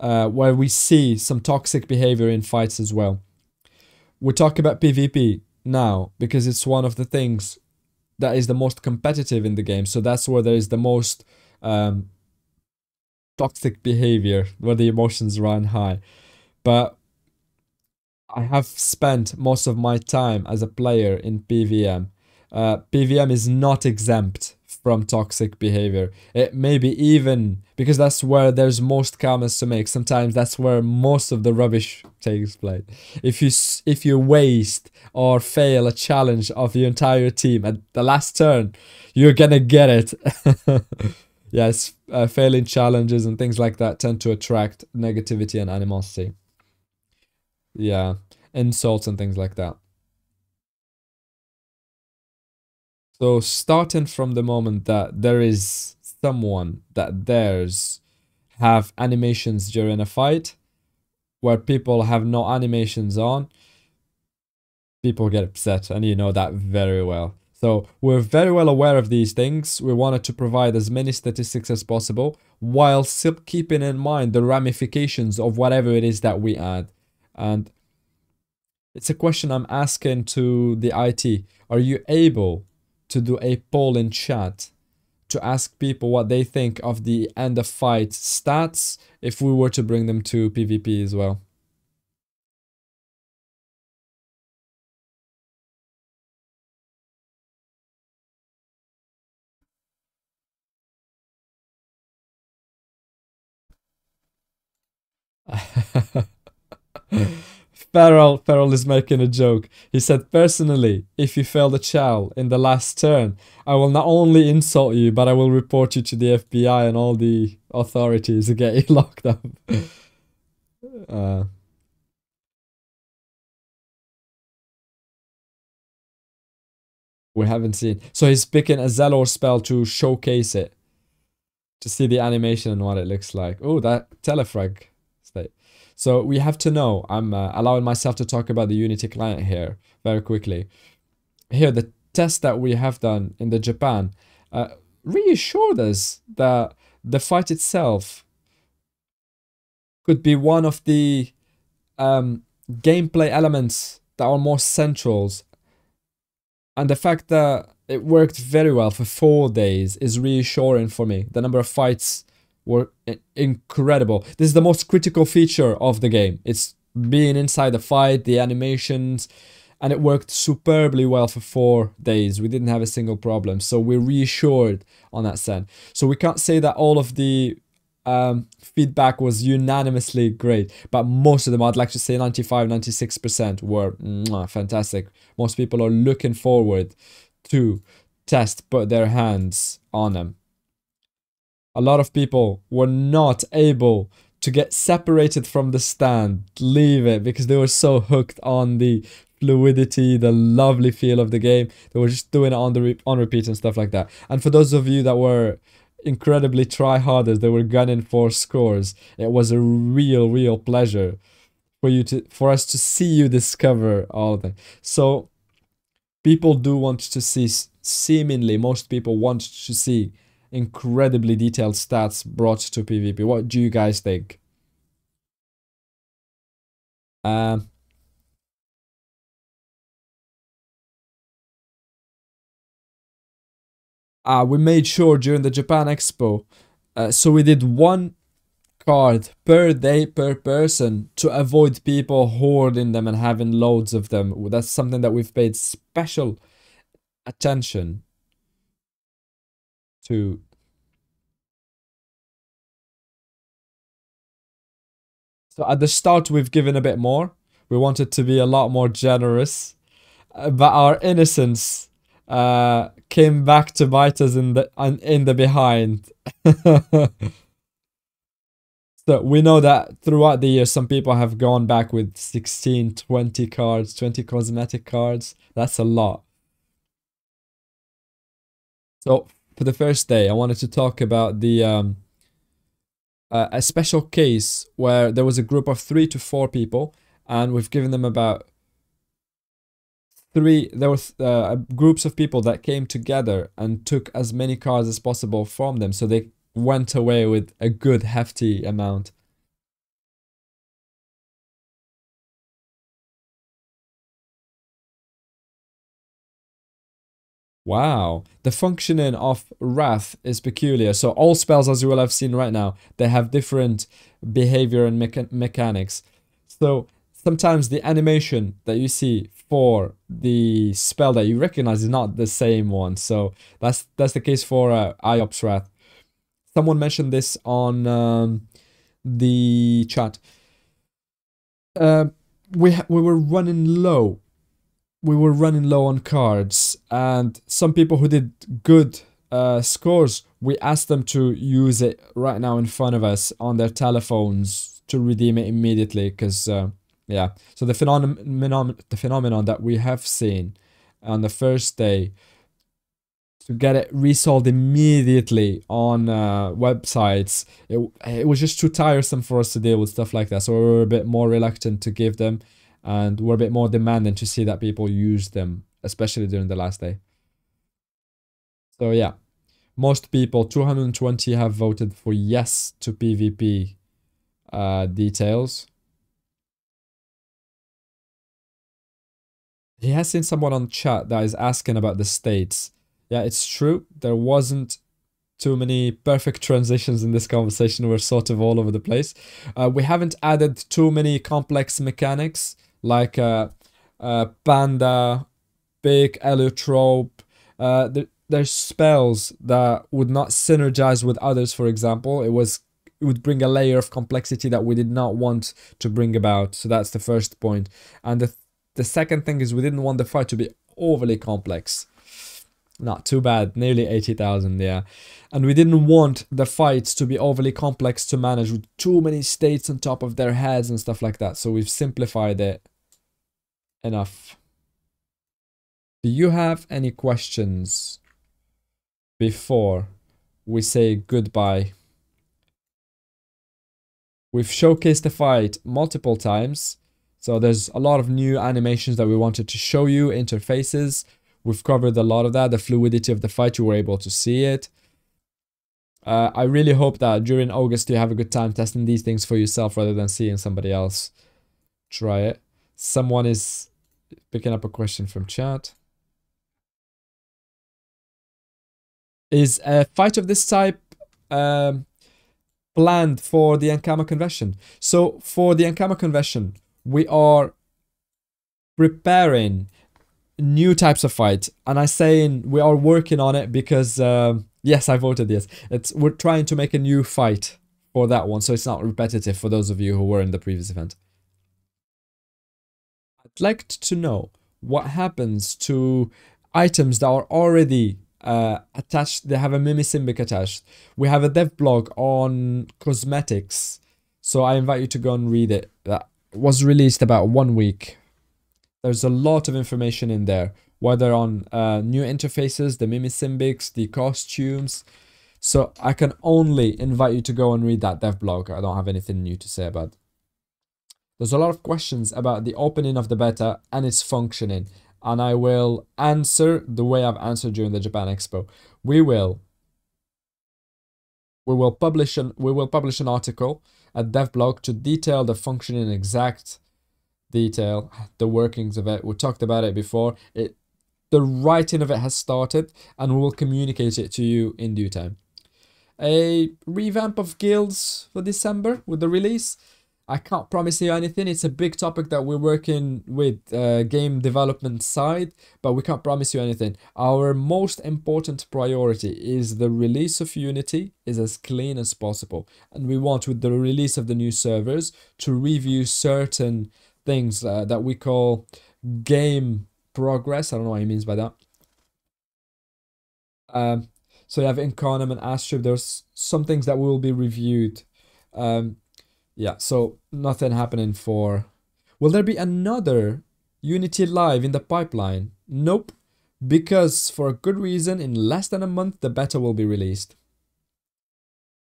uh, where we see some toxic behavior in fights as well. We talk about PvP now because it's one of the things that is the most competitive in the game. So that's where there is the most um, toxic behavior, where the emotions run high. But I have spent most of my time as a player in P V M. Uh, P V M is not exempt from toxic behavior. It may be even, because that's where there's most comments to make. Sometimes that's where most of the rubbish takes place. If you if you waste or fail a challenge of your entire team at the last turn, you're gonna get it. Yes, uh, failing challenges and things like that tend to attract negativity and animosity. Yeah, insults and things like that. So starting from the moment that there is someone that dares have animations during a fight where people have no animations on, people get upset, and you know that very well. So we're very well aware of these things. We wanted to provide as many statistics as possible while still keeping in mind the ramifications of whatever it is that we add. And it's a question I'm asking to the I T. Are you able to do a poll in chat to ask people what they think of the end of fight stats if we were to bring them to PvP as well? Farrell, Farrell is making a joke. He said, personally, if you fail the chow in the last turn, I will not only insult you, but I will report you to the F B I and all the authorities and get you locked up. uh. We haven't seen. So he's picking a Zellor spell to showcase it, to see the animation and what it looks like. Oh, that Telefrag. So we have to know, I'm uh, allowing myself to talk about the Unity client here very quickly. Here the test that we have done in the Japan uh, reassured us that the fight itself could be one of the um, gameplay elements that are more centrals, and the fact that it worked very well for four days is reassuring for me. The number of fights were incredible. This is the most critical feature of the game. It's being inside the fight, the animations, and it worked superbly well for four days. We didn't have a single problem, so we're reassured on that sense. So we can't say that all of the um, feedback was unanimously great, but most of them, I'd like to say ninety-five, ninety-six percent were mwah, fantastic. Most people are looking forward to test, put their hands on them. A lot of people were not able to get separated from the stand, leave it, because they were so hooked on the fluidity, the lovely feel of the game. They were just doing it on the re on repeat and stuff like that. And for those of you that were incredibly tryharders, they were gunning for scores, it was a real, real pleasure for you to, for us to see you discover all of that. So people do want to see, seemingly most people want to see incredibly detailed stats brought to PvP. What do you guys think? Um. Uh, we made sure during the Japan Expo, uh, so we did one card per day per person to avoid people hoarding them and having loads of them. That's something that we've paid special attention to. So at the start we've given a bit more. We wanted to be a lot more generous, uh, but our innocence uh, came back to bite us in the in the behind. So we know that throughout the year some people have gone back with sixteen, twenty cards, twenty cosmetic cards. That's a lot. So for the first day, I wanted to talk about the um, uh, a special case where there was a group of three to four people, and we've given them about three. There were uh, groups of people that came together and took as many cards as possible from them, so they went away with a good hefty amount. Wow, the functioning of Wrath is peculiar. So all spells, as you will have seen right now, they have different behavior and mecha mechanics. So sometimes the animation that you see for the spell that you recognize is not the same one. So that's that's the case for uh, Iop's Wrath. Someone mentioned this on um, the chat. Uh, we we were running low. We were running low on cards, and some people who did good uh, scores, we asked them to use it right now in front of us on their telephones to redeem it immediately, because uh, yeah. So the phenomenon, the phenomenon that we have seen on the first day, to get it resold immediately on uh, websites, it, it was just too tiresome for us to deal with stuff like that. So we were a bit more reluctant to give them. And we're a bit more demanding to see that people use them, especially during the last day. So yeah, most people, two hundred twenty, have voted for yes to PvP uh, details. He has seen someone on chat that is asking about the states. Yeah, it's true. There wasn't too many perfect transitions in this conversation. We're sort of all over the place. Uh, we haven't added too many complex mechanics, like uh, uh, Panda, Big, Elutrope. Uh, th there's spells that would not synergize with others, for example. It was it would bring a layer of complexity that we did not want to bring about. So that's the first point. And the, th the second thing is we didn't want the fight to be overly complex. Not too bad, nearly eighty thousand, yeah. And we didn't want the fights to be overly complex to manage with too many states on top of their heads and stuff like that. So we've simplified it enough. Do you have any questions before we say goodbye? We've showcased the fight multiple times, so there's a lot of new animations that we wanted to show you, interfaces. We've covered a lot of that. The fluidity of the fight, you were able to see it. Uh, I really hope that during August you have a good time testing these things for yourself rather than seeing somebody else try it. Someone is picking up a question from chat. Is a fight of this type um, planned for the Ankama convention? So for the Ankama convention, we are preparing new types of fight, and I saying we are working on it because um, yes, I voted yes. It's we're trying to make a new fight for that one, so it's not repetitive for those of you who were in the previous event. I'd like to know what happens to items that are already uh, attached. They have a Mimisimbic attached. We have a dev blog on cosmetics, so I invite you to go and read it. That was released about one week. There's a lot of information in there, whether on uh, new interfaces, the Mimisimbics, the costumes. So I can only invite you to go and read that dev blog. I don't have anything new to say about it. There's a lot of questions about the opening of the beta and its functioning, and I will answer the way I've answered during the Japan Expo. We will, we will publish an we will publish an article at dev blog to detail the functioning exact. Detail the workings of it. We talked about it before. It the writing of it has started, and we will communicate it to you in due time. A revamp of guilds for December with the release. I can't promise you anything. It's a big topic that we're working with uh, game development side, but we can't promise you anything. Our most important priority is the release of Unity is as clean as possible, and we want with the release of the new servers to review certain things uh, that we call game progress. I don't know what he means by that. Um, so you have Incarnum and Astrib. There's some things that will be reviewed. Um, yeah, so nothing happening for... Will there be another Unity Live in the pipeline? Nope. Because for a good reason, in less than a month, the beta will be released.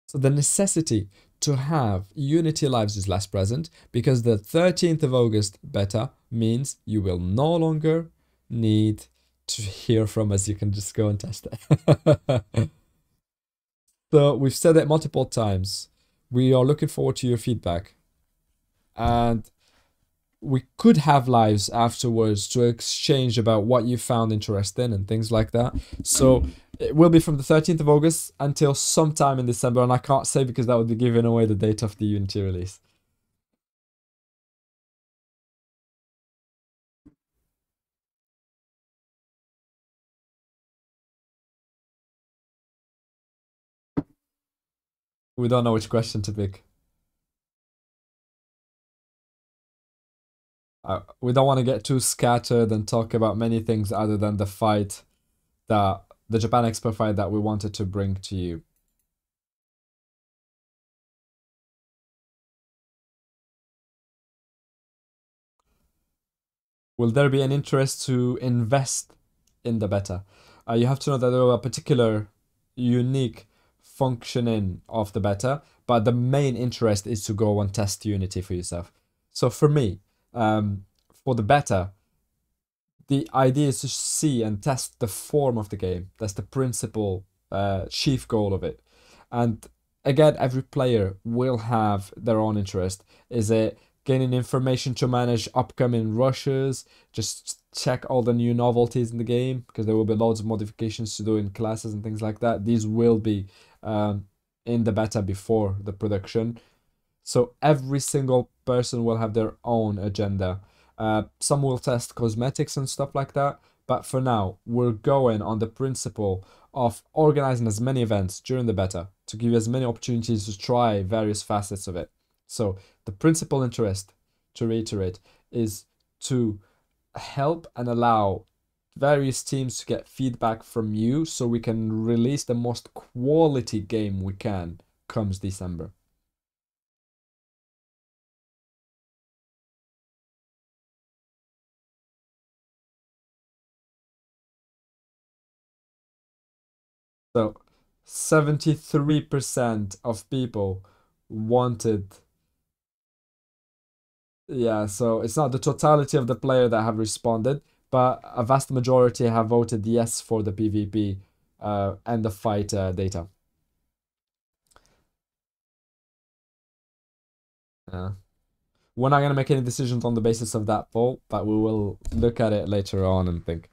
So the necessity to have Unity Lives is less present because the thirteenth of August beta means you will no longer need to hear from us. You can just go and test it. So we've said it multiple times. We are looking forward to your feedback. And we could have lives afterwards to exchange about what you found interesting and things like that. So it will be from the thirteenth of August until sometime in December, and I can't say because that would be giving away the date of the Unity release. We don't know which question to pick. Uh, we don't want to get too scattered and talk about many things other than the fight that the Japan Expo fight that we wanted to bring to you. Will there be an interest to invest in the beta? Uh, you have to know that there are a particular unique functioning of the beta, but the main interest is to go and test Unity for yourself. So for me, um, for the beta, the idea is to see and test the form of the game. That's the principal uh, chief goal of it. And again, every player will have their own interest. Is it gaining information to manage upcoming rushes? Just check all the new novelties in the game, because there will be loads of modifications to do in classes and things like that. These will be um, in the beta before the production. So every single person will have their own agenda. Uh, some will test cosmetics and stuff like that, but for now, we're going on the principle of organizing as many events during the beta to give you as many opportunities to try various facets of it. So the principal interest, to reiterate, is to help and allow various teams to get feedback from you so we can release the most quality game we can come December. So seventy-three percent of people wanted, yeah, so it's not the totality of the player that have responded, but a vast majority have voted yes for the PvP uh, and the fight uh, data. Uh, we're not going to make any decisions on the basis of that poll, but we will look at it later on and think.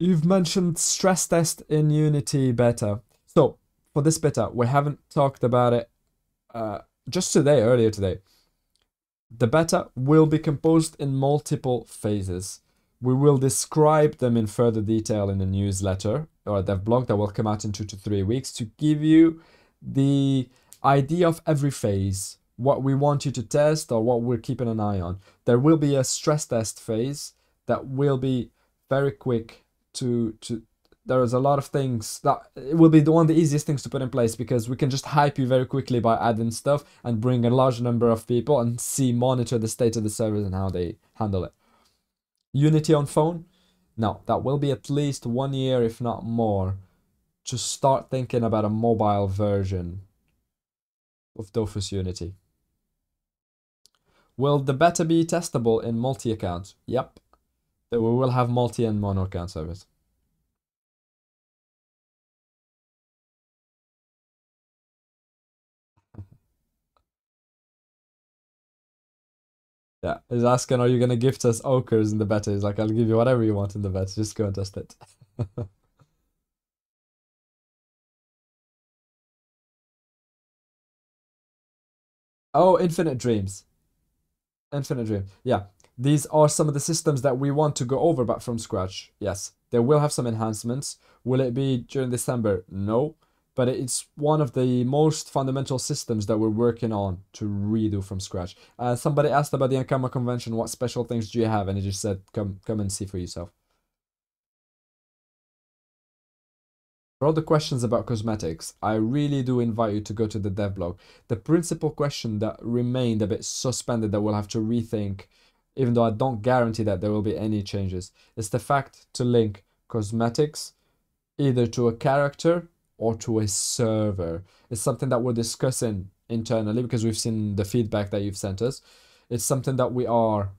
You've mentioned stress test in Unity beta. So, for this beta, we haven't talked about it uh, just today, earlier today. The beta will be composed in multiple phases. We will describe them in further detail in the newsletter or dev blog that will come out in two to three weeks to give you the idea of every phase, what we want you to test or what we're keeping an eye on. There will be a stress test phase that will be very quick. To, to there is a lot of things that it will be the one of the easiest things to put in place, because we can just hype you very quickly by adding stuff and bring a large number of people and see, monitor the state of the servers and how they handle it. Unity on phone? No, that will be at least one year, if not more, to start thinking about a mobile version of Dofus Unity. Will the beta be testable in multi-account? Yep. That we will have multi and mono account servers. Yeah, he's asking, are you going to gift us ochres in the beta? He's like, I'll give you whatever you want in the beta, just go and test it. Oh, Infinite Dreams. Infinite Dream, yeah. These are some of the systems that we want to go over, but from scratch. Yes, they will have some enhancements. Will it be during December? No, but it's one of the most fundamental systems that we're working on to redo from scratch. Uh, somebody asked about the Ankama convention, what special things do you have? And he just said, come, come and see for yourself. For all the questions about cosmetics, I really do invite you to go to the dev blog. The principal question that remained a bit suspended that we'll have to rethink, even though I don't guarantee that there will be any changes, it's the fact to link cosmetics either to a character or to a server. It's something that we're discussing internally because we've seen the feedback that you've sent us. It's something that we are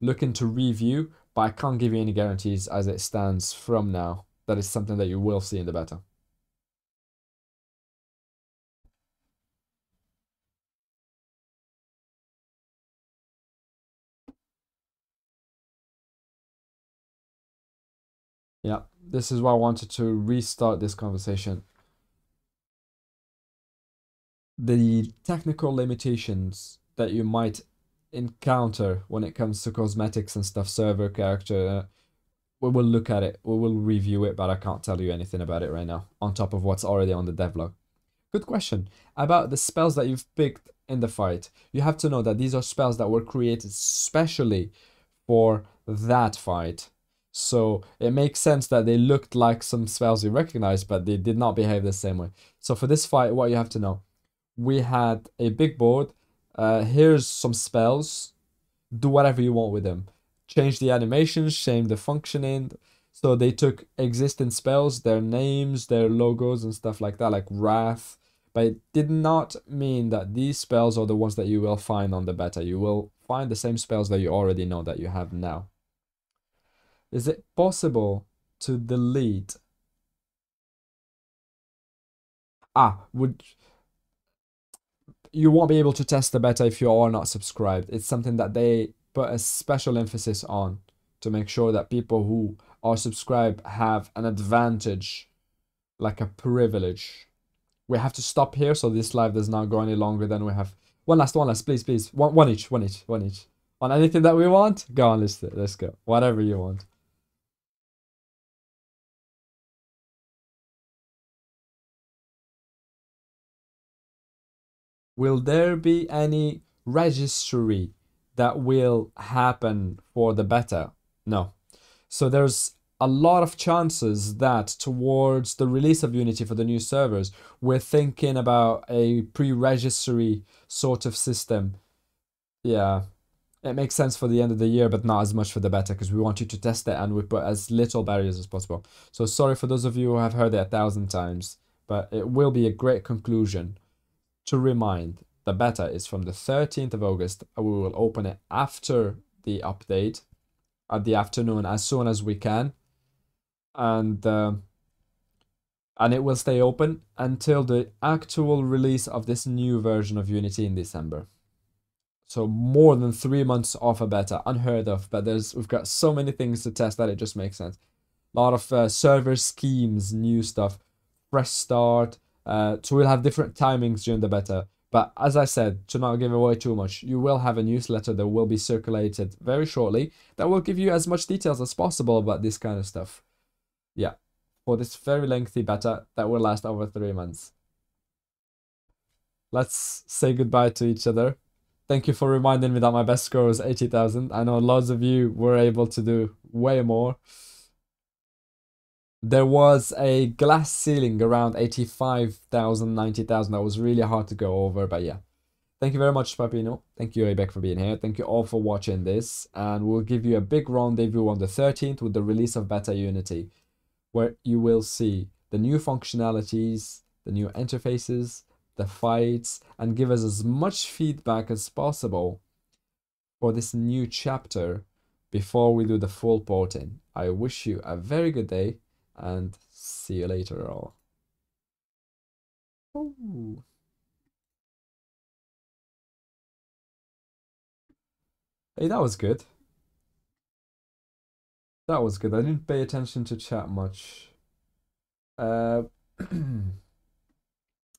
looking to review, but I can't give you any guarantees as it stands from now. That is something that you will see in the beta. Yeah, this is why I wanted to restart this conversation. The technical limitations that you might encounter when it comes to cosmetics and stuff, server, character, uh, we will look at it, we will review it, but I can't tell you anything about it right now, on top of what's already on the devlog. Good question. About the spells that you've picked in the fight, you have to know that these are spells that were created specially for that fight. So it makes sense that they looked like some spells we recognized, but they did not behave the same way. So for this fight, what you have to know, we had a big board. Uh, here's some spells. Do whatever you want with them. Change the animations, change the functioning. So they took existing spells, their names, their logos and stuff like that, like Wrath. But it did not mean that these spells are the ones that you will find on the beta. You will find the same spells that you already know that you have now. Is it possible to delete? Ah, would you won't be able to test the beta if you are not subscribed. It's something that they put a special emphasis on to make sure that people who are subscribed have an advantage, like a privilege. We have to stop here, so this live does not go any longer than we have. One last, one last, please, please. One, one each, one each, one each. On anything that we want, go on, list it. Let's go. Whatever you want. Will there be any registry that will happen for the beta? No. So there's a lot of chances that towards the release of Unity for the new servers, we're thinking about a pre-registry sort of system. Yeah. It makes sense for the end of the year, but not as much for the beta, because we want you to test it and we put as little barriers as possible. So sorry for those of you who have heard it a thousand times, but it will be a great conclusion to remind The beta is from the thirteenth of August. We will open it after the update at the afternoon as soon as we can. And uh, and it will stay open until the actual release of this new version of Unity in December. So more than three months off a beta, unheard of. But there's we've got so many things to test that it just makes sense. A lot of uh, server schemes, new stuff, fresh start. Uh, so we'll have different timings during the beta. But as I said, to not give away too much, you will have a newsletter that will be circulated very shortly that will give you as much details as possible about this kind of stuff. Yeah, for this very lengthy beta that will last over three months. Let's say goodbye to each other. Thank you for reminding me that my best score was eighty thousand. I know lots of you were able to do way more. There was a glass ceiling around eighty-five thousand, ninety thousand. That was really hard to go over, but yeah. Thank you very much, Papino. Thank you, Riebeck, for being here. Thank you all for watching this. And we'll give you a big rendezvous on the thirteenth with the release of Beta Unity, where you will see the new functionalities, the new interfaces, the fights, and give us as much feedback as possible for this new chapter before we do the full porting. I wish you a very good day. And see you later all. Ooh. Hey, that was good. That was good. I didn't pay attention to chat much. Uh,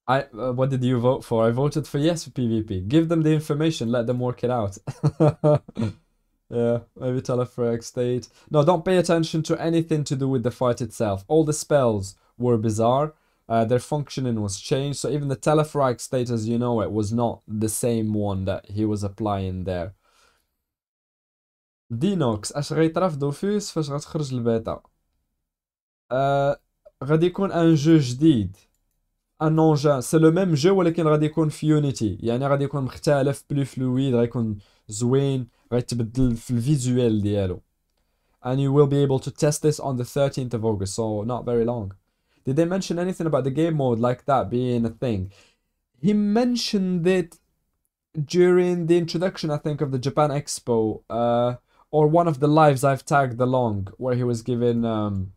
I uh, what did you vote for? I voted for yes for PvP. Give them the information. Let them work it out. Yeah, maybe Telefrag stayed. No, don't pay attention to anything to do with the fight itself. All the spells were bizarre. Uh, their functioning was changed. So even the Telefrag state, as you know it, was not the same one that he was applying there. Dinox, اش غيطرا في دوفوس فاش غتخرج البيتا؟ غادي يكون ان جو جديد. ان انجان، سي لو ميم جو ولكن غادي يكون في يونيتي، يعني غادي يكون مختلف، بلو فلويد، غيكون زوين. غيتبدل في الفيزوال ديالو. And you will be able to test this on the thirteenth of August, so not very long. Did they mention anything about the game mode like that being a thing? He mentioned it during the introduction, I think, of the Japan Expo, uh, or one of the lives I've tagged along, where he was giving um,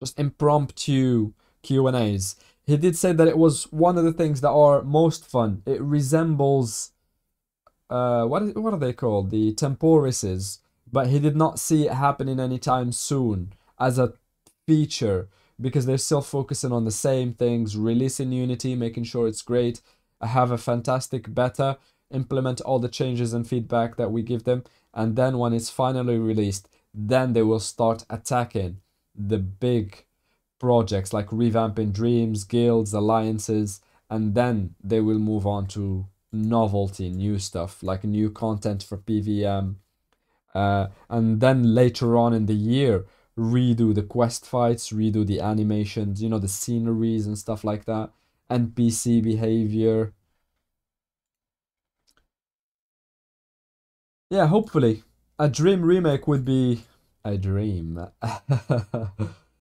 just impromptu Q and A's. He did say that it was one of the things that are most fun. It resembles... Uh, what, is, what are they called? The Temporises. But he did not see it happening anytime soon as a feature because they're still focusing on the same things, releasing Unity, making sure it's great, have a fantastic beta, implement all the changes and feedback that we give them, and then when it's finally released, then they will start attacking the big projects like revamping dreams, guilds, alliances, and then they will move on to novelty, new stuff like new content for P V M, uh, and then later on in the year redo the quest fights, redo the animations, you know, the sceneries and stuff like that, N P C behavior. Yeah, hopefully a dream remake would be a dream.